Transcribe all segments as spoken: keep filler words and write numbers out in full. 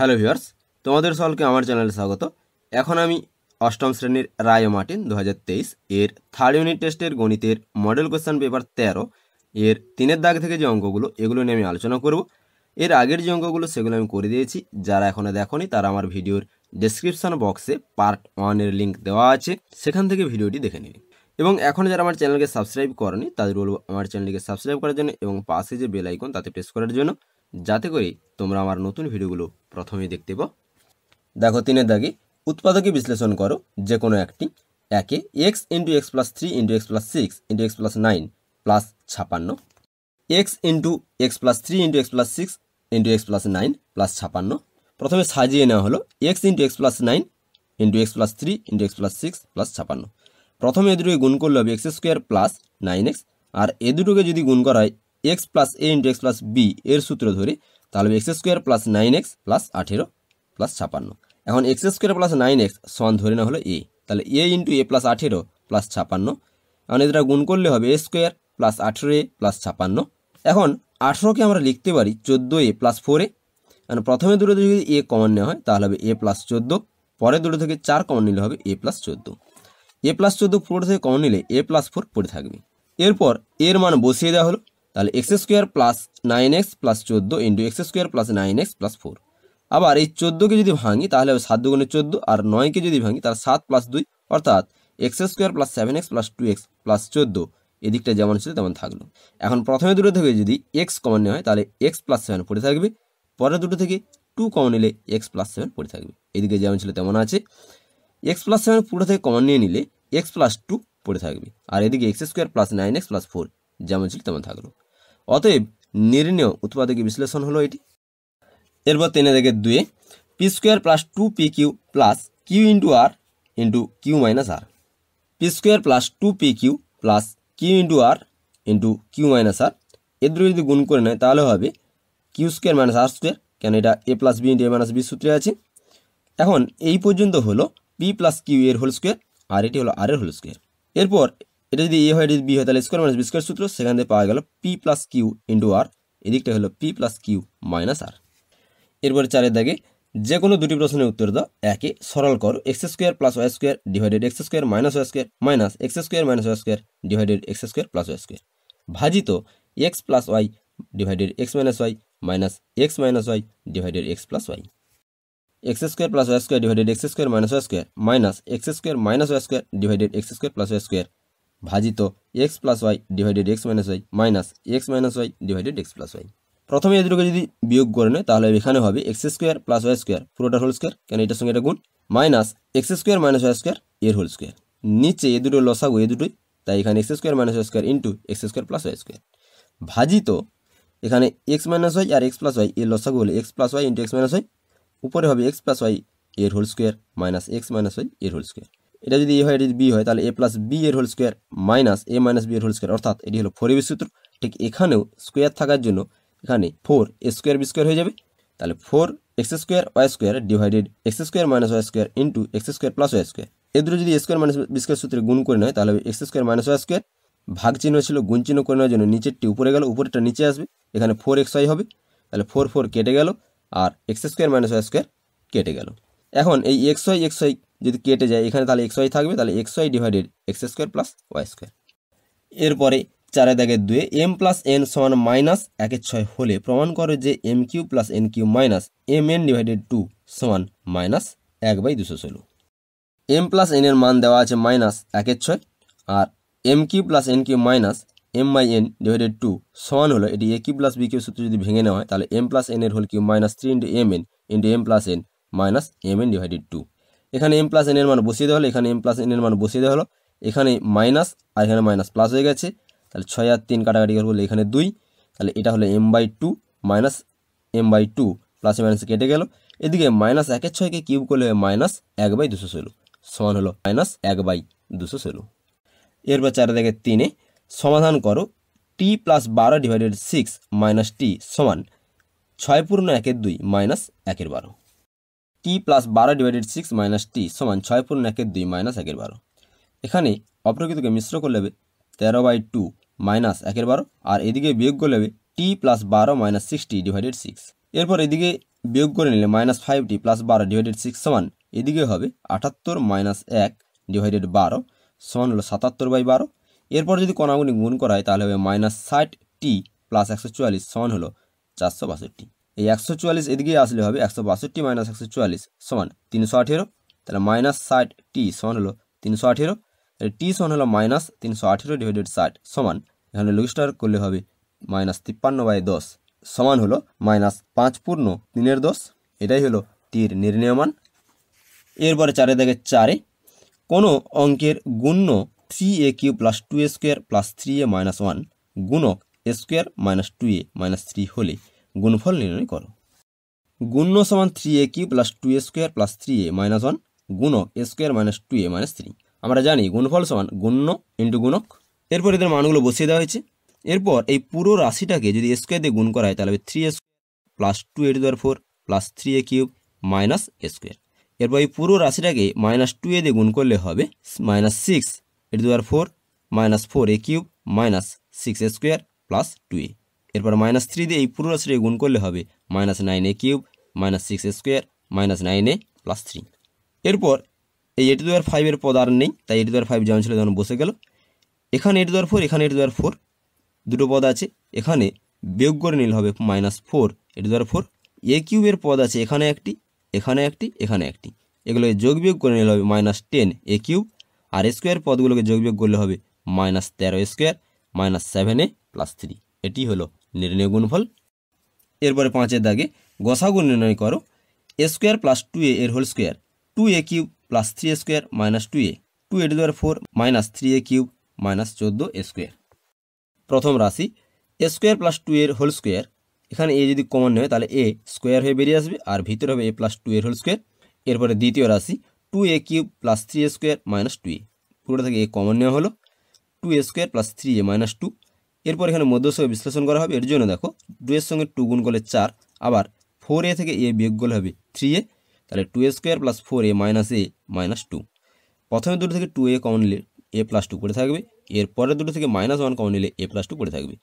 Hello viewers तुम्हादेर सकलके आमार चैनले स्वागत। एखन आमी अष्टम श्रेणीर राय ओ मार्टिन दो हज़ार तेईस एर थार्ड यूनिट टेस्टेर गणितेर मडल क्वेश्चन पेपर तेरो एर तीनेर दाग थेके जे अंकगुलो एगुलो निये आमी आलोचना करब। एर आगेर जे अंकगुलो सेगुलो आमी करे दियेछि, जारा एखोनो देखोनि तारा आमार भिडियोर डेस्क्रिप्शन बक्से पार्ट वन एर लिंक देवा आछे, सेखान थेके भिडियोटी देखे निन। एबं एखोनो जारा आमार चैनलके सबस्क्राइब करेनि तादेर बोलबो आमार चैनलके सबस्क्राइब करार जोन्नो एबं पाशे जे बेल आइकन ताते प्रेस करार जोन्नो, जाते करे तोमरा आमार नतून भिडियोगुलो प्रथमेई देखते पाओ। देखो तीन दागे उत्पादके विश्लेषण करो जेकोनो एकटी एके x into x plus three into x plus six into x plus nine plus छापान्न x into x plus three into x plus six into x plus nine plus छापान्न। प्रथमे सजिए नेওয়া হলো x into x plus nine into x plus three into x plus six plus छापान्न। प्रथमे ए दुটোকে গুণ করলে হবে x square plus nine x और ए दुটোকে যদি গুণ করা হয় x plus a into x plus b एर सूत्र धरे তাহলে x square plus nine x plus अठारो प्लस छापान्न। এখন x square plus nine x समान ধরে না হলো ए, তাহলে ए इंटू ए प्लस अठारो प्लस छापान्न। এখন এদের গুণ করলে হবে ए स्क्वायर प्लस अठारो ए प्लस छापान्न। এখন अठारोকে আমরা লিখতে পারি चौदह ए प्लस फोर ए। এখন প্রথমে দুটো থেকে যদি ए কমন নেওয়া হয় তাহলে হবে ए प्लस चौदह, পরে দুটো থেকে চার কমন নিলে হবে ए प्लस चौदह। ए प्लस चौदह फोर থেকে কমন নিলে ए प्लस फोर পড়ে থাকবে। এরপর এর মান বসিয়ে দেওয়া হলো তাহলে x square plus nine x plus चौदह into x square plus nine x plus four. आबार ये चौदह के जो भांगी ताहले सात दुगुणे चौदह और नौ के जो भांगी ताहले सात प्लस दुई अर्थात x square plus seven x plus two x plus चौदह एदिकटा जेमन छिलो तेमन थाकलो। एखन प्रथमे दुटो थेके जदि एक्स कमन नेওয়া হয় তাহলে एक्स प्लस सेवन पड़े থাকবে, পরের দুটো থেকে टू कमन নিলে एक्स प्लस सेवन पड़े থাকবে। এদিকে যেমন ছিল তেমন আছে। एक्स प्लस सेवन পুরো থেকে কমন নিয়ে নিলে एक्स प्लस टू पड़े থাকবে আর এদিকে x square plus nine x plus four যেমন ছিল তেমন থাকলো। অতএব নির্ণয় উৎপাদকে বিশ্লেষণ হলো এটি। এরপর তিনে থেকে দুয়ে p square plus two p q plus q into r into q minus r. P square plus two p q plus q into r into q minus r এর দুটো যদি গুণ করে নেয় তাহলে হবে q square minus r square, কেন এটা a plus b into a minus b সূত্রে আছে। এখন এই পর্যন্ত হলো পি প্লাস কিউ এর হোল স্কোয়ার আর এটি হলো আর এর হোল স্কোয়ার। এরপর এটা যদি এ হয় বি হয় তাহলে স্কোয়ার মাইনাস বি স্কোয়ার সূত্র, সেখান থেকে পাওয়া গেল p plus q into r, এদিকটা হলো p plus q minus r. এরপর চারের দাগে যে কোনো দুটি প্রশ্নের উত্তর দাও, একে সরল করো x square plus y square divided x square minus y square minus x square minus y square divided x square plus y square ভাজিত x plus y divided x minus y minus x minus y divided x plus y x square plus y square divided x square minus y square minus x square minus y square divided x square plus y square भाजित x plus y divided x minus y minus x minus y divided x plus y. प्रथम ए दुটোকে যদি বিয়োগ করে নেয় তাহলে এখানে হবে x square plus y square পুরোটার হোল স্কোয়ার, কেন এটার সঙ্গে এটা গুণ minus x square minus y square এর হোল স্কোয়ার। নিচে এ দুটো লসাগু এ দুটোই, তাই এখানে x square minus y square into x square plus y square भाजित এখানে एक्स माइनस वाई আর एक्स प्लस वाई এর লসাগু হলে x plus y into x minus y উপরে হবে एक्स प्लस वाई এর whole square minus x minus y এর হোল স্কোয়ার। এটা যদি এ হয় এটা বি হয় তাহলে এ প্লাস বি এর whole square minus a minus b এর হোল স্কোয়ার, অর্থাৎ এটি হলো ফোর এ বি সূত্র। ঠিক এখানেও স্কোয়ার থাকার জন্য এখানে four a square b square হয়ে যাবে, তাহলে four x square y square divided x square minus y square into x square plus y square এ দুটো যদি স্কোয়ার মাইনাস বি স্কোয়ার সূত্রে গুণ করে নেয় তাহলে x square minus y square ভাগ চিহ্ন ছিল গুণ চিহ্ন করে নেওয়ার জন্য নিচেরটি উপরে গেল উপরেরটা নিচে আসবে, এখানে ফোর এক্স ওয়াই হবে, তাহলে ফোর ফোর কেটে গেল আর x square minus y square কেটে গেল। এখন এই এক্স ওয়াই এক্স ওয়াই যদি কেটে যায় এখানে তাহলে এক্স ওয়াই থাকবে, তাহলে x y divided x square plus y square. এরপরে চারে দাগের দুয়ে এম প্লাস এন সমান মাইনাস একের ছয় হলে প্রমাণ করে যে m Q plus n Q minus m n divided two সমান মাইনাস এক বাই দুশো ষোলো। এম প্লাস এন এর মান দেওয়া আছে মাইনাস একের ছয় আর m Q plus n Q minus m by n divided two সমান হলো এটি a Q plus b Q সূত্র যদি ভেঙে নেওয়া হয় তাহলে এম প্লাস এন এর whole Q minus three into m n into m plus n minus m n divided two. এখানে এম প্লাস এন এর মান বসিয়ে দেওয়া হলো, এখানে এম প্লাস এন এর মান বসিয়ে দেওয়া হলো, এখানে মাইনাস আর এখানে মাইনাস প্লাস হয়ে গেছে, তাহলে ছয় আর তিন কাটাকাটি করলে এখানে দুই, তাহলে এটা হলো m by two minus m by two প্লাসে মাইনাসে কেটে গেল। এদিকে মাইনাস একের ছয়কে কিউব করলে মাইনাস এক বাই দুশো ষোলো সমান হলো মাইনাস এক বাই দুশো ষোলো। এরপর চার থেকে তিনে সমাধান করো টি প্লাস বারো ডিভাইডেড সিক্স মাইনাস টি সমান ছয় পূর্ণ একের দুই মাইনাস একের বারো। টি প্লাস বারো ডিভাইডেড সিক্স মাইনাস টি সমান ছয় পূর্ণ একের দুই মাইনাস একের বারো। এখানে অপ্রকৃতকে মিশ্র করলে হবে তেরো বাই টু মাইনাস একের বারো আর এদিকে বিয়োগ করলে হবে টি প্লাস বারো মাইনাস সিক্সটি ডিভাইডেড সিক্স। এরপর এদিকে বিয়োগ করে নিলে মাইনাস ফাইভ ডি প্লাস বারো ডিভাইডেড সিক্স সমান এদিকে হবে আটাত্তর মাইনাস এক ডিভাইডেড বারো সমান হলো সাতাত্তর বাই বারো। এরপর যদি কোণাগুণি গুণ করা হয় তাহলে হবে মাইনাস ষাট টি প্লাস একশো চুয়াল্লিশ সমান হলো চারশো বাষট্টি। এই একশো চুয়াল্লিশ এদিকে আসলে হবে একশো বাষট্টি মাইনাস একশো চুয়াল্লিশ সমান তিনশো আঠেরো। তাহলে মাইনাস ষাট টি সমান হলো তিনশো আঠেরো। তাহলে টি সমান হলো মাইনাস তিনশো আঠেরো ডিভাইডেড ষাট সমান এখানে লঘিষ্কার করলে হবে মাইনাস তিপ্পান্ন বাই দশ সমান হলো মাইনাস পাঁচ পূর্ণ তিনের দশ। এটাই হলো টির নির্ণয় মান। এরপরে চারে থেকে চারে কোনো অঙ্কের গুণ্য three a Q plus two a square plus three a minus one গুণক a square minus two a minus three হলে গুণফল নির্ণয় করো। গুণ্য সমান three a Q plus two a square plus three a minus one গুণক a square minus two a minus three. আমরা জানি গুণফল সমান গুণ্য ইন্টু গুণক। এরপর এদের মানগুলো বসিয়ে দেওয়া হয়েছে। এরপর এই পুরো রাশিটাকে যদি এ স্কোয়ার দিয়ে গুণ করা হয় তাহলে হবে three a square plus two a two দেওয়ার four plus three a cube minus a square. এরপর এই পুরো রাশিটাকে মাইনাস টু এ দিয়ে গুণ করলে হবে মাইনাস সিক্স এ টু দেওয়ার four minus four a cube minus six a square plus two a. এরপর মাইনাস থ্রি দিয়ে এই পুরো রাশিটাকে গুণ করলে হবে minus nine a cube minus six a square minus nine a plus three. এরপর এই এ টু দেওয়ার ফাইভের পদ আর নেই, তাই এ টু দেওয়ার ফাইভ যেমন ছিল তখন বসে গেল। এখানে এ টু দেওয়ার ফোর এখানে এ টু দেওয়ার ফোর দুটো পদ আছে, এখানে বিয়োগ করে নিলে হবে মাইনাস ফোর এ টু দেওয়ার ফোর। এ কিউবের পদ আছে এখানে একটি এখানে একটি এখানে একটি, এগুলোকে যোগ বিয়োগ করে নিলে হবে মাইনাস টেন এ কিউব। আর স্কোয়ার পদগুলোকে যোগ বিয়োগ করলে হবে মাইনাস তেরো square minus seven a plus three. এটি হলো নির্ণয় গুণফল। এরপরে পাঁচের দাগে গসাগু নির্ণয় করো। A square plus two a এর whole square two a cube plus three a square minus two a two a two দেওয়ার four minus three a cube minus চোদ্দো এ স্কোয়ার। প্রথম রাশি এ স্কোয়ার প্লাস টু এর whole square, এখানে a যদি common নেয় তাহলে এ square হয়ে বেরিয়ে আসবে আর ভিতরে হবে এ প্লাস টু এর হোল স্কোয়ার। এরপরে দ্বিতীয় রাশি two a cube plus three a square minus two a, পুরোটা থেকে এ কমন নেওয়া হলো two a square plus three a minus two. এরপর এখানে মধ্যসংখ্যা বিশ্লেষণ করা হবে, এর জন্য দেখো টু এর সঙ্গে টু গুণ করলে চার, আবার ফোর এ থেকে এ বিয়োগ করলে হবে থ্রি এ। তাহলে two a square plus four a minus a minus two. প্রথমে দুটো থেকে টু এ কমন নিলে এ প্লাস টু পড়ে থাকবে, এর পরের দুটো থেকে মাইনাস ওয়ান কমন নিলে এ প্লাস টু পড়ে থাকবে।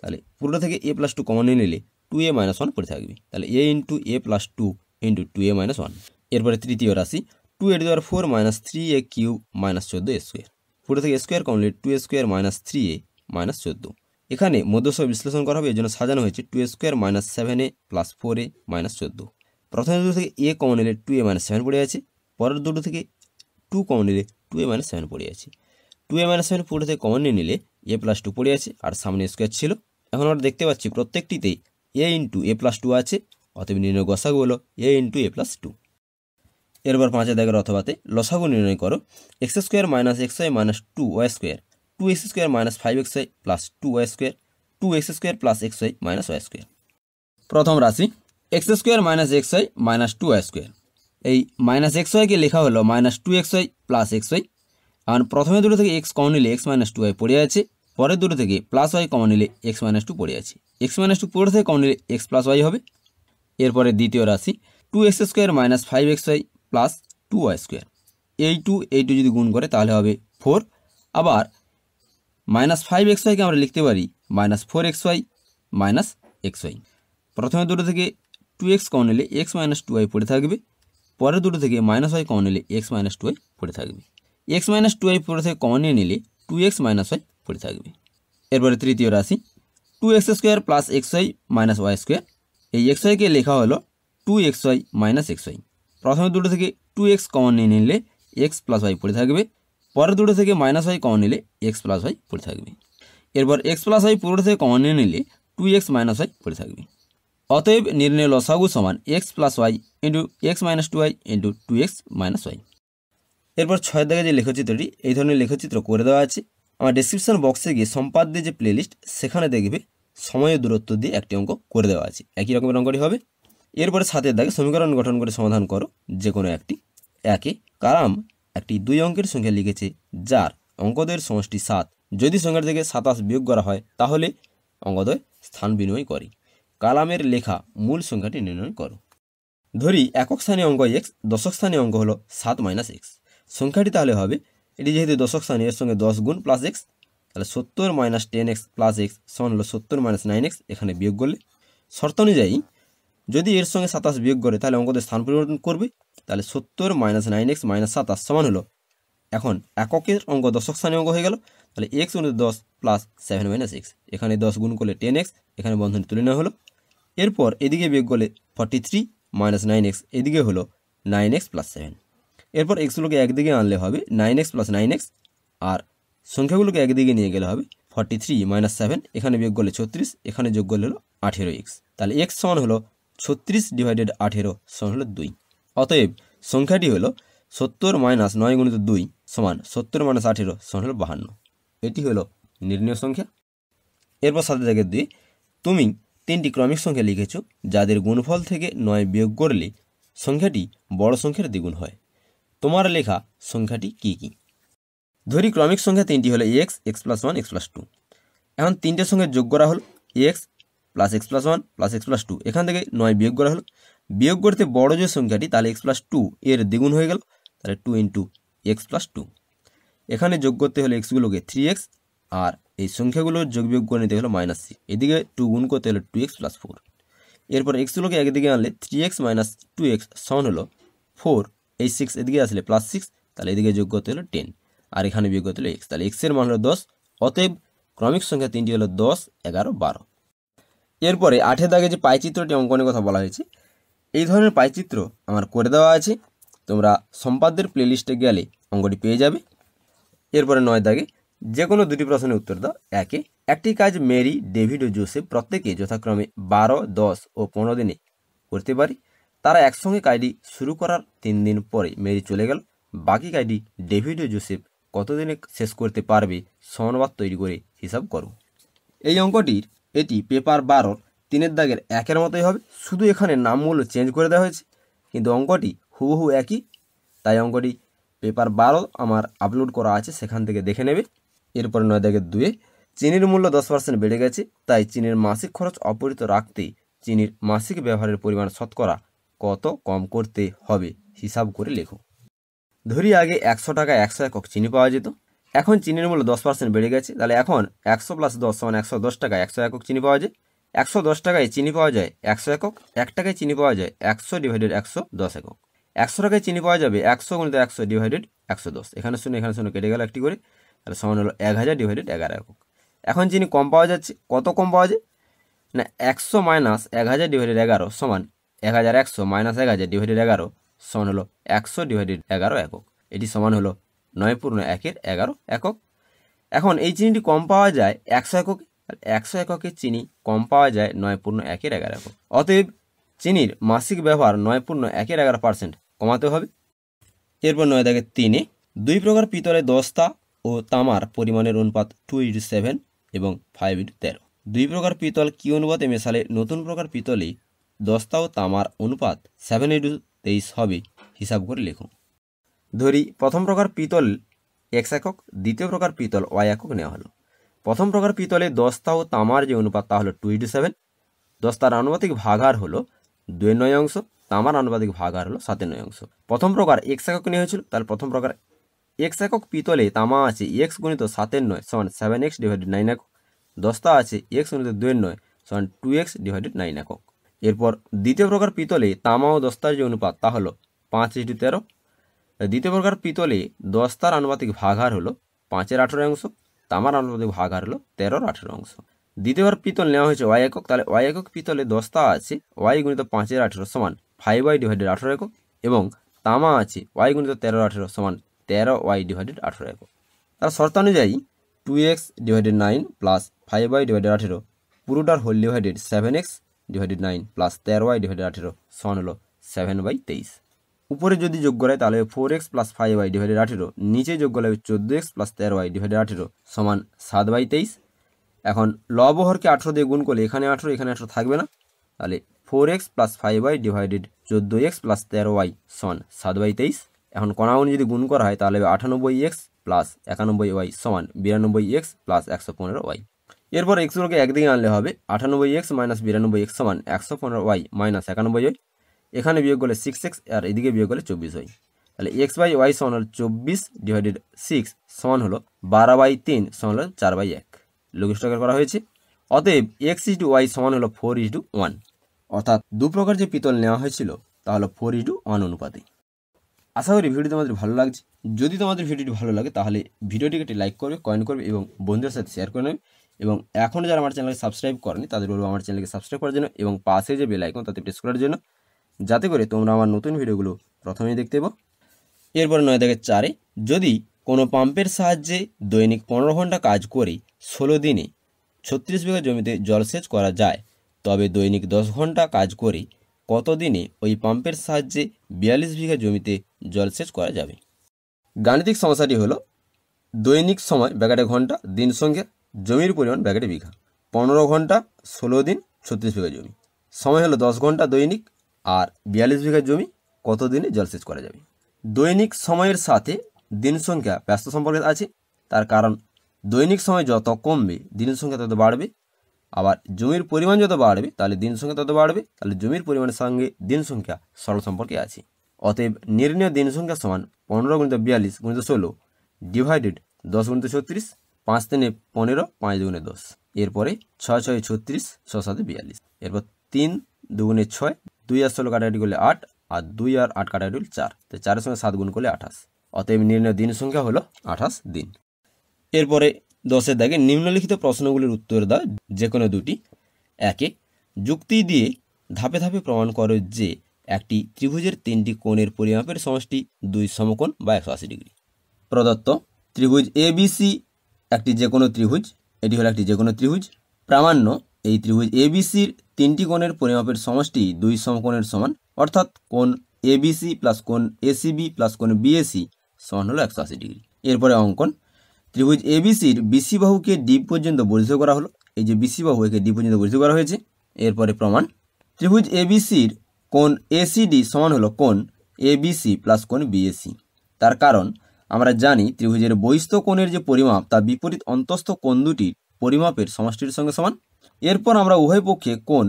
তাহলে পুরোটা থেকে এ প্লাস টু কমন নিলে টু এ মাইনাস ওয়ান পড়ে থাকবে। তাহলে a into a plus two into two a minus one. এরপরে তৃতীয় রাশি টু এ টু দেওয়ার four minus three a cube minus চোদ্দো এ স্কোয়ার, পুরো থেকে স্কোয়ার কমন নিলে two a square minus three a minus চোদ্দো। এখানে মধ্যসংখ্যা বিশ্লেষণ করা হবে, এর জন্য সাজানো হয়েছে two a square minus seven a plus four a minus চোদ্দো। প্রথমে দুটো থেকে এ কমন নিলে টু এ মাইনাস সেভেন পড়ে আছে, পরের দুটো থেকে টু কমন নিলে টু এ মাইনাস সেভেন পড়ে আছে। টু এ মাইনাস সেভেন পুরো থেকে কমন নিয়ে নিলে এ প্লাস টু পড়ে আছে আর সামনে স্কোয়ার ছিল। এখন আমরা দেখতে পাচ্ছি প্রত্যেকটিতেই a into a plus two আছে, অতএব নির্ণয় গসাগু হলো a into a plus two. এরপর পাঁচের দাগের অথবাতে লসাগু নির্ণয় করো। X square minus x y minus two y square two x square minus five x y plus two y square two x square plus x y minus y square. প্রথম রাশি x square minus x y minus two y square, এই minus x ওয়াইকে লেখা হলো minus two x y plus x y. আর প্রথমে দুটো থেকে এক্স কমন নিলে এক্স মাইনাস টু ওয়াই পড়ে আছে, পরের দুটো থেকে প্লাস ওয়াই কমন নিলে এক্স মাইনাস টু পড়ে আছে। এক্স মাইনাস টু পুরো থেকে কমন নিলে এক্স প্লাস ওয়াই হবে। এরপরে দ্বিতীয় রাশি two x square minus five x y plus two y square, এই টু এই টু যদি গুণ করে তাহলে হবে ফোর। আবার মাইনাস ফাইভ এক্স ওয়াইকে আমরা লিখতে পারি minus four x y minus x y. প্রথমে দুটো থেকে টু এক্স কমন নিলে এক্স মাইনাস টু ওয়াই পড়ে থাকবে, পরের দুটো থেকে মাইনাস ওয়াই কমন নিলে এক্স মাইনাস টু ওয়াই পড়ে থাকবে। এক্স মাইনাস টু ওয়াই পুরো থেকে কমন নিয়ে নিলে টু এক্স মাইনাস ওয়াই পড়ে থাকবে। এরপরে তৃতীয় রাশি two x square plus x y minus y square, এই এক্স ওয়াইকে লেখা হলো two x y minus x y. প্রথমে দুটো থেকে টু এক্স কমন নিয়ে নিলে এক্স প্লাস ওয়াই পড়ে থাকবে, পরের দুটো থেকে মাইনাস ওয়াই কমন নিলে এক্স প্লাস ওয়াই পড়ে থাকবে। এরপর এক্স প্লাস ওয়াই পুরো থেকে কমন নিয়ে নিলে টু এক্স মাইনাস ওয়াই পড়ে থাকবে। অতএব নির্ণয় লসাগু সমান x plus y into x minus two y into two x minus y. এরপর ছয় দাগে যে লেখচিত্রটি, এই ধরনের লেখচিত্র করে দেওয়া আছে। আমার ডিসক্রিপশন বক্সে গিয়ে সম্পাদ্যের যে প্লেলিস্ট সেখানে দেখবে সময় দূরত্ব দিয়ে একটি অঙ্ক করে দেওয়া আছে, একই রকমের অঙ্কটি হবে। এরপরে সাতের দাগে সমীকরণ গঠন করে সমাধান করো যে কোনো একটি। একে কারাম একটি দুই অঙ্কের সংখ্যা লিখেছে যার অঙ্কদের সমষ্টি সাত, যদি সংখ্যা থেকে সাতাশ বিয়োগ করা হয় তাহলে অঙ্কদ্বয় স্থান বিনিময় করে। কালামের লেখা মূল সংখ্যাটি নির্ণয় করো। ধরি একক স্থানীয় অঙ্ক এক্স, দশক স্থানীয় অঙ্ক হলো সাত মাইনাস এক্স। সংখ্যাটি তাহলে হবে, এটি যেহেতু দশক স্থানীয় এর সঙ্গে দশ গুণ প্লাস এক্স, তাহলে সত্তর minus ten x plus x সমান হলো সত্তর মাইনাস নাইন এক্স, এখানে বিয়োগ করলে। শর্ত অনুযায়ী যদি এর সঙ্গে সাতাশ বিয়োগ করে তাহলে অঙ্কদের স্থান পরিবর্তন করবে। তাহলে সত্তর মাইনাস নাইন এক্স মাইনাস সাতাশ সমান হলো, এখন এককের অঙ্ক দশক স্থানীয় অঙ্ক হয়ে গেল। তাহলে এক্স অনুযায়ী দশ প্লাস সেভেন মাইনাস এক্স, এখানে দশ গুণ করলে টেন এক্স, এখানে বন্ধনী তুলে নেওয়া হলো। এরপর এদিকে বিয়োগ করলে forty three minus nine x, এদিকে হলো নাইন এক্স প্লাস সেভেন। এরপর এক্সগুলোকে একদিকে আনলে হবে nine x plus nine x, আর সংখ্যাগুলোকে একদিকে নিয়ে গেলে হবে ফর্টি থ্রি মাইনাস সেভেন, এখানে বিয়োগ করলে ছত্রিশ, এখানে যোগ করলে হলো আঠেরো এক্স। তাহলে এক্স সমান হলো ছত্রিশ ডিভাইডেড আঠেরো সমান হলো দুই। অতএব সংখ্যাটি হলো সত্তর মাইনাস নয় গুণিত দুই সমান সত্তর মাইনাস আঠেরো সমান হলো বাহান্ন। এটি হলো নির্ণয় সংখ্যা। এরপর সাথে থেকে দুই, তুমি তিনটি ক্রমিক সংখ্যা লিখেছ যাদের গুণফল থেকে নয় বিয়োগ করলে সংখ্যাটি বড় সংখ্যার দ্বিগুণ হয়। তোমার লেখা সংখ্যাটি কী কী? ধরি ক্রমিক সংখ্যা তিনটি হলো x, x plus one, x plus two. এখন তিনটের সঙ্গে যোগ করা হলো x plus x plus one plus x plus two, এখান থেকে নয় বিয়োগ করা হলো। বিয়োগ করতে বড় যে সংখ্যাটি তাহলে এক্স প্লাস টু এর দ্বিগুণ হয়ে গেল, তাহলে two into x plus two. এখানে যোগ করতে হলে এক্সগুলোকে থ্রি এক্স, আর এই সংখ্যাগুলোর যোগ বিয়োগ করে নিতে হলো মাইনাস থ্রি, এদিকে টু গুণ করতে হলো টু এক্স প্লাস ফোর। এরপর এক্সগুলোকে একদিকে আনলে three x minus two x সমান হলো ফোর, এই সিক্স এদিকে আসলে প্লাস সিক্স, তাহলে এদিকে যোগ করতে হলো টেন, আর এখানে বিয়োগ করতে হলো এক্স, তাহলে এক্সের মান হলো দশ। অতএব ক্রমিক সংখ্যা তিনটি হলো দশ, এগারো, বারো। এরপরে আটের দাগে যে পাইচিত্রটি অঙ্কনের কথা বলা হয়েছে, এই ধরনের পাইচিত্র আমার করে দেওয়া আছে, তোমরা সম্পাদ্যের প্লেলিস্টে গেলে অঙ্কটি পেয়ে যাবে। এরপরে নয় দাগে যে কোনো দুটি প্রশ্নের উত্তর দাও। একে, একটি কাজ মেরি, ডেভিড ও জোসেফ প্রত্যেকে যথাক্রমে বারো, দশ ও পনেরো দিনে করতে পারি। তারা একসঙ্গে কাজটি শুরু করার তিন দিন পরে মেরি চলে গেল। বাকি কাজটি ডেভিড ও জোসেফ কতদিনে শেষ করতে পারবে সমানুপাত তৈরি করে হিসাব করো। এই অঙ্কটির এটি পেপার বারোর তিনের দাগের একের মতোই হবে, শুধু এখানে নামগুলো চেঞ্জ করে দেওয়া হয়েছে, কিন্তু অঙ্কটি হুবহু একই। তাই অঙ্কটি পেপার বারো আমার আপলোড করা আছে, সেখান থেকে দেখে নেবে। এরপরে নয় দাগের দুয়ে, চিনির মূল্য দশ পার্সেন্ট বেড়ে গেছে, তাই চিনির মাসিক খরচ অপরিত রাখতে চিনির মাসিক ব্যবহারের পরিমাণ শতকরা কত কম করতে হবে হিসাব করে লেখো। ধরি আগে একশো টাকা একশো একক চিনি পাওয়া যেত, এখন চিনির মূল্য দশ পার্সেন্ট বেড়ে গেছে, তাহলে এখন একশো প্লাস দশ সমান একশো দশ টাকা একশো একক চিনি পাওয়া যায়। একশো দশ টাকায় চিনি পাওয়া যায় একশো একক, এক টাকায় চিনি পাওয়া যায় একশো ডিভাইডেড একশো দশ একক। একশো টাকায় চিনি পাওয়া যাবে একশো গুণিত একশো ডিভাইডেড একশো দশ, এখানে শূন্য এখানে শূন্য কেটে গেল একটি করে, তাহলে সমান হলো এক হাজার ডিভাইডেড এগারো একক। এখন চিনি কম পাওয়া যাচ্ছে, কত কম পাওয়া যায় না, একশো মাইনাস এক হাজার ডিভাইডেড এগারো সমান এক হাজার একশো মাইনাস এক হাজার ডিভাইডেড এগারো সমান হলো একশো ডিভাইডেড এগারো একক। এটি সমান হলো নয় পূর্ণ একের এগারো একক। এখন এই চিনিটি কম পাওয়া যায় একশো একক, একশো এককের চিনি কম পাওয়া যায় নয় পূর্ণ একের এগারো একক। অতএব চিনির মাসিক ব্যবহার নয় পূর্ণ একের এগারো পার্সেন্ট কমাতে হবে। এরপর নয় দাগের তিনে, দুই প্রকার পিতলের দস্তা ও তামার পরিমাণের অনুপাত টু ইন্টু সেভেন এবং ফাইভ ইন্টু তেরো। দুই প্রকার পিতল কী অনুপাতে মেশালে নতুন প্রকার পিতলে দস্তা ও তামার অনুপাত সেভেন ইন্টু তেইশ হবে হিসাব করে লেখো। ধরি প্রথম প্রকার পিতল এক্স একক, দ্বিতীয় প্রকার পিতল ওয়াই একক নেওয়া হলো। প্রথম প্রকার পিতলে দস্তা ও তামার যে অনুপাত তা হলো টু ইন্টু সেভেন, দস্তার আনুপাতিক ভাগহার হলো দুয়ের নয় অংশ, তামার আনুপাতিক ভাগহার হলো সাতের নয় অংশ। প্রথম প্রকার এক্স একক নেওয়া হয়েছিল, তাহলে প্রথম প্রকার এক্স একক পিতলে তামা আছে এক্স গুণিত সাতের নয় সমান সেভেন এক্স ডিভাইডেড নাইন একক, দস্তা আছে এক্স গুণিত দুয়ের নয় সমান টু এক্স ডিভাইডেড নাইন একক। এরপর দ্বিতীয় প্রকার পিতলে তামা ও দস্তার যে অনুপাত তা হলো পাঁচ ইন্টু তেরো, দ্বিতীয় প্রকার পিতলে দস্তার আনুপাতিক ভাগহার হলো পাঁচের আঠেরো অংশ, তামার আনুপাতিক ভাগহার হলো তেরোর আঠেরো অংশ। দ্বিতীয়বার পিতল নেওয়া হয়েছে ওয়াই একক, তাহলে ওয়াই একক পিতলে দস্তা আছে ওয়াই গুণিত পাঁচের আঠেরো সমান ফাইভ ওয়াই ডিভাইডেড আঠেরো একক, এবং তামা আছে ওয়াই গুণিত তেরো আঠেরো সমান তেরো ওয়াই ডিভাইডেড আঠেরো একক। তার শর্তানুযায়ী two x divided nine plus five y divided আঠেরো পুরোটার whole divided seven x divided nine plus তেরো ওয়াই ডিভাইডেড আঠেরো সমান হলো সেভেন বাই তেইশ। উপরে যদি যোগ করায় তাহলে four x plus five y divided আঠেরো, নিচে যোগ করা হবে চোদ্দো এক্স প্লাস তেরো ওয়াই ডিভাইডেড আঠেরো সমান সাত বাই তেইশ। এখন লবহরকে আঠেরো দিয়ে গুণ করলে এখানে আঠেরো এখানে আঠেরো থাকবে না, তাহলে four x plus five y divided চোদ্দো এক্স প্লাস তেরো ওয়াই সমান সাত বাই তেইশ। এখন কণাগুণ যদি গুণ করা হয় তাহলে আটানব্বই এক্স প্লাস একানব্বই ওয়াই সমান বিরানব্বই এক্স প্লাস একশো পনেরো ওয়াই। এরপর এক্সগুলোকে একদিকে আনলে হবে আটানব্বই এক্স মাইনাস বিরানব্বই এক্স সমান একশো পনেরো ওয়াই মাইনাস একানব্বই ওয়াই, এখানে বিয়োগ করলে সিক্স এক্স, আর এদিকে বিয়োগ করলে চব্বিশ ওয়াই। তাহলে এক্স বাই ওয়াই সমান হলো চব্বিশ ডিভাইডেড সিক্স সমান হলো বারো বাই তিন সমান হলো চার বাই এক, লঘিষ্ঠকার করা হয়েছে। অতএব এক্স ইজ টু ওয়াই সমান হলো ফোর ইজ টু ওয়ান। অর্থাৎ দুপ্রকার যে পিতল নেওয়া হয়েছিল তা হলো ফোর ইন্টু ওয়ান অনুপাতে। আশা করি ভিডিও তোমাদের ভালো লাগছে। যদি তোমাদের ভিডিওটি ভালো লাগে তাহলে ভিডিওটিকে একটি লাইক করবে, কমেন্ট করবে এবং বন্ধুদের সাথে শেয়ার করে নেবে। এবং এখনও যারা আমার চ্যানেলকে সাবস্ক্রাইব করেনি তাদের বলবো আমার চ্যানেলকে সাবস্ক্রাইব করার জন্য এবং পাশে যে বেল আইকন তাতে প্রেস করার জন্য, যাতে করে তোমরা আমার নতুন ভিডিওগুলো প্রথমেই দেখতে পাবো। এরপরে নয় থেকে চারে, যদি কোনো পাম্পের সাহায্যে দৈনিক পনেরো ঘন্টা কাজ করে ষোলো দিনে ছত্রিশ বিঘা জমিতে জলসেচ করা যায়, তবে দৈনিক দশ ঘন্টা কাজ করে কত দিনে ওই পাম্পের সাহায্যে বিয়াল্লিশ বিঘা জমিতে জলসেচ করা যাবে? গাণিতিক সমস্যাটি হলো দৈনিক সময় ব্যাকেটে ঘন্টা, দিন সংখ্যা, জমির পরিমাণ ব্যাকেটে বিঘা, পনেরো ঘন্টা ষোলো দিন ছত্রিশ বিঘা জমি, সময় হলো দশ ঘন্টা দৈনিক আর বিয়াল্লিশ বিঘা জমি কত দিনে জলসেচ করা যাবে। দৈনিক সময়ের সাথে দিন সংখ্যা ব্যস্ত সম্পর্কে আছে, তার কারণ দৈনিক সময় যত কমবে দিন সংখ্যা তত বাড়বে, আবার জমির পরিমাণ যত বাড়বে তাহলে দিন সংখ্যা তত বাড়বে, তাহলে জমির পরিমাণের সঙ্গে দিন সংখ্যা সরল সম্পর্কে আছে। অতএব নির্ণয় দিন সংখ্যা সমান পনেরো গুণিত বিয়াল্লিশ গুণিত ষোলো ডিভাইডেড দশ গুণিত ছত্রিশ, পাঁচ তিনে পনেরো, পাঁচ দুগুণে দশ, এরপরে ছয় ছয় ছত্রিশ, ছ সাথে বিয়াল্লিশ, এরপর তিন দুগুণে ছয়, দুই আর ষোলো কাটাকাটি করলে আট, আর দুই আর আট কাটাকাটি করলে চার, তো চারের সঙ্গে সাত গুণ করলে আঠাশ। অতএব নির্ণয় দিন সংখ্যা হলো আঠাশ দিন। এরপরে দশের দাগে নিম্নলিখিত প্রশ্নগুলির উত্তর দাও যে কোনো দুটি। একে, যুক্তি দিয়ে ধাপে ধাপে প্রমাণ করো যে একটি ত্রিভুজের তিনটি কোণের পরিমাপের সমষ্টি দুই সমকোণ বা একশো আশি ডিগ্রি। প্রদত্ত ত্রিভুজ এ বি সি একটি যে কোনো ত্রিভুজ, এটি হলো একটি যে কোনো ত্রিভুজ। প্রামাণ্য এই ত্রিভুজ এ বি সির তিনটি কোণের পরিমাপের সমষ্টি দুই সমকোণের সমান, অর্থাৎ কোণ এ বি সি প্লাস কোণ এ সি বি প্লাস কোণ বি এ সি সমান হলো একশো আশি ডিগ্রি। এরপরে অঙ্কন, ত্রিভুজ এ বি সির বিসি বাহুকে ডি পর্যন্ত বর্ধিত করা হলো, এই যে বিসি বাহু একে ডি পর্যন্ত বর্ধিত করা হয়েছে। এরপরে প্রমাণ, ত্রিভুজ এ বি সির কোণ এ সি ডি সমান হলো কোণ এ বি সি প্লাস কোণ বি এ সি, তার কারণ আমরা জানি ত্রিভুজের বহিস্থ কোণের যে পরিমাপ তা বিপরীত অন্তঃস্থ কোণ দুটির পরিমাপের সমষ্টির সঙ্গে সমান। এরপর আমরা উভয় পক্ষে কোণ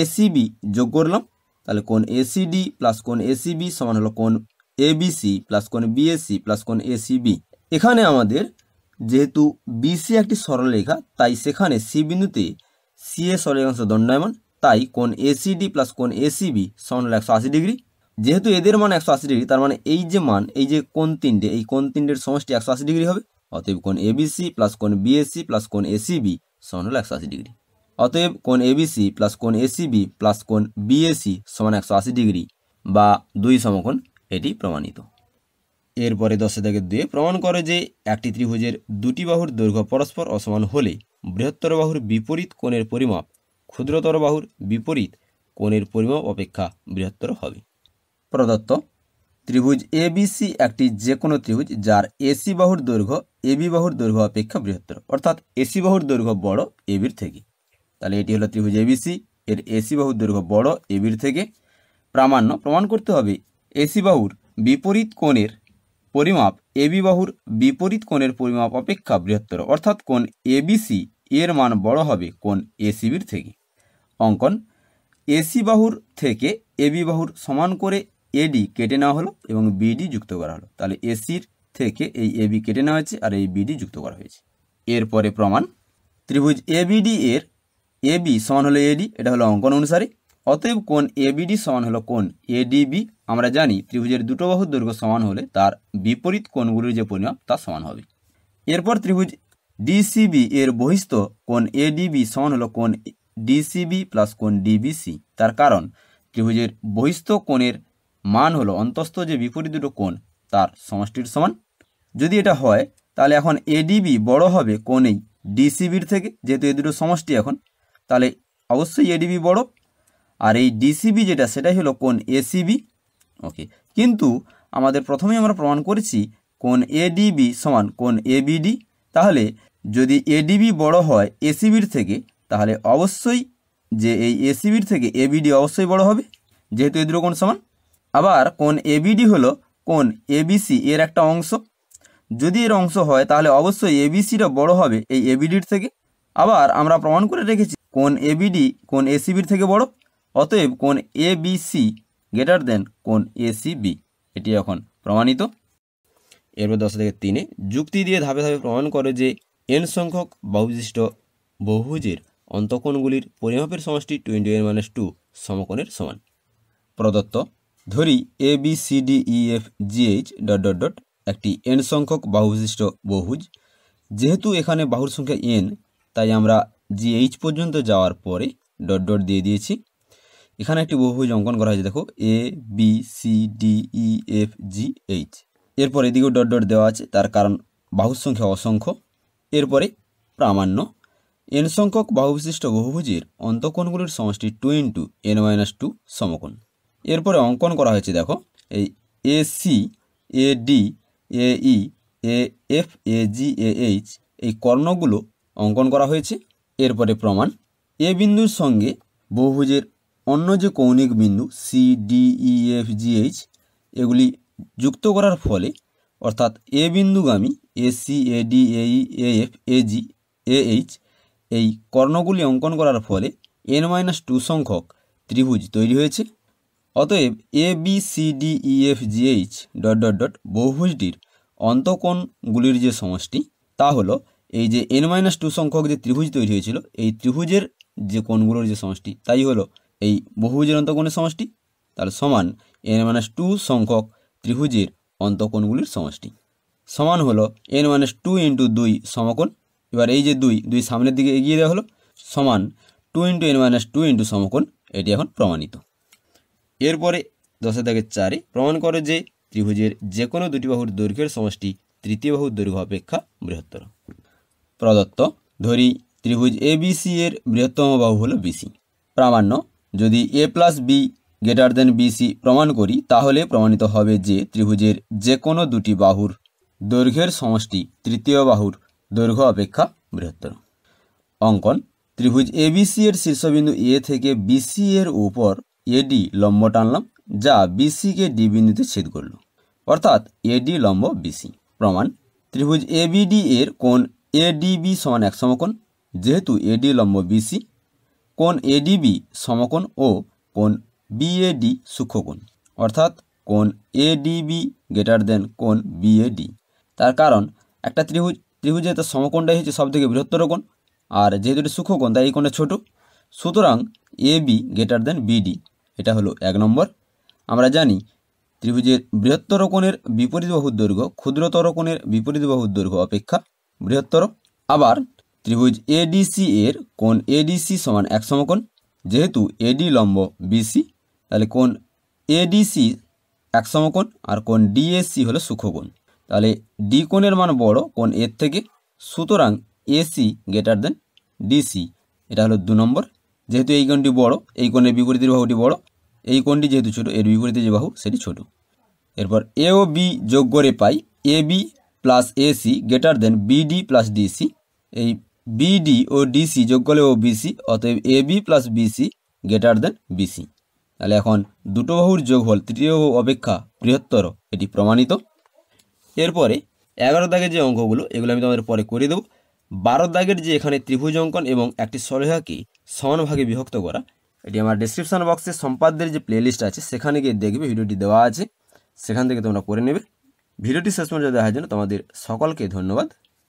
এ সি বি যোগ করলাম, তাহলে কোণ এ সি ডি প্লাস কোণ এ সি বি সমান হলো কোণ এ বি সি প্লাস কোণ বি এ সি প্লাস কোণ এ সি বি। এখানে আমাদের যেহেতু বিসি একটি সরলরেখা তাই সেখানে সি বিন্দুতে সি এ সরলরেখাংশ দণ্ডায়মান, তাই কোণ এসিডি প্লাস কোণ এসিবি সমান হলো একশো আশি ডিগ্রি। যেহেতু এদের মান একশো আশি ডিগ্রি, তার মানে এই যে মান, এই যে কোণ তিনটে, এই কোণ তিনটের সমষ্টি একশো আশি ডিগ্রি হবে। অতএব কোণ এবিসি প্লাস কোণ বিএসি প্লাস কোণ এসিবি সমান হলো একশো আশি ডিগ্রি। অতএব কোণ এবিসি প্লাস কোণ এসিবি প্লাস কোণ বিএসি সমান একশো আশি ডিগ্রি বা দুই সমকোণ, এটি প্রমাণিত। এরপরে দশে থেকে দুয়ে প্রমাণ করে যে একটি ত্রিভুজের দুটি বাহুর দৈর্ঘ্য পরস্পর অসমান হলে বৃহত্তর বাহুর বিপরীত কোণের পরিমাপ ক্ষুদ্রতর বাহুর বিপরীত কোণের পরিমাপ অপেক্ষা বৃহত্তর হবে। প্রদত্ত ত্রিভুজ এ বি সি একটি যে কোনো ত্রিভুজ যার এসি বাহুর দৈর্ঘ্য এবি বাহুর দৈর্ঘ্য অপেক্ষা বৃহত্তর, অর্থাৎ এসি বাহুর দৈর্ঘ্য বড় এবির থেকে, তাহলে এটি হলো ত্রিভুজ এ বি সি, এর এসি বাহুর দৈর্ঘ্য বড় এবির থেকে। প্রামাণ্য প্রমাণ করতে হবে এসি বাহুর বিপরীত কোণের পরিমাপ এবি বাহুর বিপরীত কোণের পরিমাপ অপেক্ষা বৃহত্তর, অর্থাৎ কোণ এবিসি এর মান বড় হবে কোণ এসিবির থেকে। অঙ্কন, এসি বাহুর থেকে এবি বাহুর সমান করে এডি কেটে নেওয়া হলো এবং বিডি যুক্ত করা হলো, তাহলে এসির থেকে এই এবি কেটে নেওয়া হয়েছে আর এই বিডি যুক্ত করা হয়েছে। এরপরে প্রমাণ, ত্রিভুজ এবিডি এর এবি সমান হলো এডি, এটা হলো অঙ্কন অনুসারে। অতএব কোণ এবিডি সমান হলো কোণ এডিবি। আমরা জানি ত্রিভুজের দুটো বাহুর দৈর্ঘ্য সমান হলে তার বিপরীত কোণগুলির যে পরিমাপ তা সমান হবে। এরপর ত্রিভুজ ডিসিবি এর বহিস্থ কোণ এডিবি সমান হলো কোণ ডিসিবি প্লাস কোণ ডিবিসি, তার কারণ ত্রিভুজের বহিস্থ কোণের মান হলো অন্তঃস্থ যে বিপরীত দুটো কোণ তার সমষ্টির সমান। যদি এটা হয় তাহলে এখন এডিবি বড় হবে কোণ এই ডিসিবির থেকে, যেহেতু এই দুটো সমষ্টি এখন, তাহলে অবশ্যই এডিবি বড়, আর এই ডিসিবি যেটা সেটাই হলো কোণ এসিবি। ওকে, কিন্তু আমাদের প্রথমেই আমরা প্রমাণ করেছি কোণ এডিবি সমান কোণ এবিডি, তাহলে যদি এডিবি বড় হয় এসিবির থেকে তাহলে অবশ্যই যে এই এসিবির থেকে এবিডি অবশ্যই বড় হবে, যেহেতু এ দুটো কোণ সমান। আবার কোণ এবিডি হলো কোণ এবিসি এর একটা অংশ, যদি এর অংশ হয় তাহলে অবশ্যই এবিসিটা বড় হবে এই এবিডির থেকে। আবার আমরা প্রমাণ করে রেখেছি কোণ এবিডি কোণ এসিবির থেকে বড়, অতএব কোণ এবিসি গ্রেটার দেন কোণ এসিবি, এটি এখন প্রমাণিত। এরপর দশ থেকে তিনে, যুক্তি দিয়ে ধাপে ধাপে প্রমাণ করে যে এন সংখ্যক বাহুবিশিষ্ট বহুভুজের অন্তঃকোণগুলির পরিমাপের সমষ্টি টোয়েন্টি এন মাইনাস টু সমকোণের সমান। প্রদত্ত ধরি A B C D E F G H dot dot dot একটি এন সংখ্যক বাহু বিশিষ্ট বহুভুজ। যেহেতু এখানে বাহুর সংখ্যা এন, তাই আমরা জি এইচ পর্যন্ত যাওয়ার পরে ডট ডট দিয়ে দিয়েছি। এখানে একটি বহুভুজ অঙ্কন করা হয়েছে, দেখো A B C D E F G H. এরপর এদিকেও ডট ডট দেওয়া আছে, তার কারণ বাহুর সংখ্যা অসংখ্য। এরপরে প্রামাণ্য এন সংখ্যক বাহুবিশিষ্ট বহুভুজের অন্তঃকোণগুলির সমষ্টি two into n minus two সমকোণ। এরপরে অঙ্কন করা হয়েছে, দেখো এই A C A D A E A F A G A H এই কর্ণগুলো অঙ্কন করা হয়েছে। এরপরে প্রমাণ এ বিন্দুর সঙ্গে বহুভুজের অন্য যে কৌণিক বিন্দু C D E F G H এগুলি যুক্ত করার ফলে অর্থাৎ এ বিন্দুগামী A C A D A E A F A G A H এই কর্ণগুলি অঙ্কন করার ফলে এন মাইনাস টু সংখ্যক ত্রিভুজ তৈরি হয়েছে। অতএব A B C D E F G H dot dot dot বহুভুজটির অন্তঃকোণগুলির যে সমষ্টি তা হলো এই যে এন মাইনাস টু সংখ্যক যে ত্রিভুজ তৈরি হয়েছিল এই ত্রিভুজের যে কোণগুলোর যে সমষ্টি তাই হলো এই বহুভুজের অন্তঃকোণের সমষ্টি, তাহলে সমান এন মাইনাস টু সংখ্যক ত্রিভুজের অন্তঃকোণগুলির সমষ্টি সমান হলো এন মাইনাস টু ইন্টু দুই সমকোণ। এবার এই যে দুই দুই সামনের দিকে এগিয়ে দেওয়া হলো সমান two into n minus two into সমকোণ, এটি এখন প্রমাণিত। এরপরে দশে থেকে চারে প্রমাণ করে যে ত্রিভুজের যে কোনো দুটি বাহুর দৈর্ঘ্যের সমষ্টি তৃতীয় বাহুর দৈর্ঘ্য অপেক্ষা বৃহত্তর। প্রদত্ত ধরি ত্রিভুজ এ বি সি এর বৃহত্তম বাহু হলো বিসি। প্রামাণ্য যদি A plus B greater than BC প্রমাণ করি তাহলে প্রমাণিত হবে যে ত্রিভুজের যে কোনো দুটি বাহুর দৈর্ঘ্যের সমষ্টি তৃতীয় বাহুর দৈর্ঘ্য অপেক্ষা বৃহত্তর। অঙ্কন ত্রিভুজ এ বি সি এর শীর্ষবিন্দু এ থেকে বিসি এর উপর এডি লম্ব টানলাম যা বিসিকে ডি বিন্দুতে ছেদ করল, অর্থাৎ এডি লম্ব বিসি। প্রমাণ ত্রিভুজ এ বি ডি এর কোণ এ ডিবি সমান এক সমকোণ। যেহেতু এডি লম্ব বিসি, কোণ এ ডিবি সমকোণ ও কোণ বি এ ডি সূক্ষ্মকোণ, অর্থাৎ কোণ এ ডিবি গ্রেটার দেন কোণ বি এ ডি। তার কারণ একটা ত্রিভুজ ত্রিভুজের তার সমকোণটাই হচ্ছে সবথেকে বৃহত্তর কোণ, আর যেহেতু এটি সূক্ষ্মকোণ তাই এই কোণটা ছোটো, সুতরাং A B greater than BD. এটা হলো এক নম্বর। আমরা জানি ত্রিভুজের বৃহত্তর কোণের বিপরীত বাহুর দৈর্ঘ্য ক্ষুদ্রতর কোণের বিপরীত বাহুর দৈর্ঘ্য অপেক্ষা বৃহত্তর। আবার ত্রিভুজ এডিসি এর কোণ এডিসি সমান এক সমকোণ। যেহেতু এডি লম্ব বিসি, তাহলে কোণ এডিসি এক সমকোণ আর কোণ ডিএসি হলো সূক্ষ্মকোণ, তাহলে ডি কোণের মান বড় কোণ এর থেকে, সুতরাং এসি গ্রেটার দেন ডিসি। এটা হলো দু নম্বর। যেহেতু এই কোণটি বড়, এই কোণের বিপরীতের বাহুটি বড়, এই কোণটি যেহেতু ছোট এর বিপরীতে যে বাহু সেটি ছোট। এরপর এ ও বি যোগ করে পাই A B plus AC greater than BD plus DC. এই বিডি ও ডিসি যোগ করলে ও বিসি, অতএব A B plus BC greater than BC. তাহলে এখন দুটো বাহুর যোগফল তৃতীয় বাহু অপেক্ষা বৃহত্তর, এটি প্রমাণিত। এরপরে এগারো দাগের যে অঙ্কগুলো এগুলো আমি তোমাদের পরে করে দেবো। বারো দাগের যে এখানে ত্রিভুজ অঙ্কন এবং একটি সরলরেখাকে সমান ভাগে বিভক্ত করা, এটি আমার ডেসক্রিপশন বক্সে সম্পাদ্যের যে প্লেলিস্ট আছে সেখানে গিয়ে দেখবে, ভিডিওটি দেওয়া আছে, সেখান থেকে তোমরা করে নেবে। ভিডিওটি শেষ পর্যন্ত দেখার জন্য তোমাদের সকলকে ধন্যবাদ।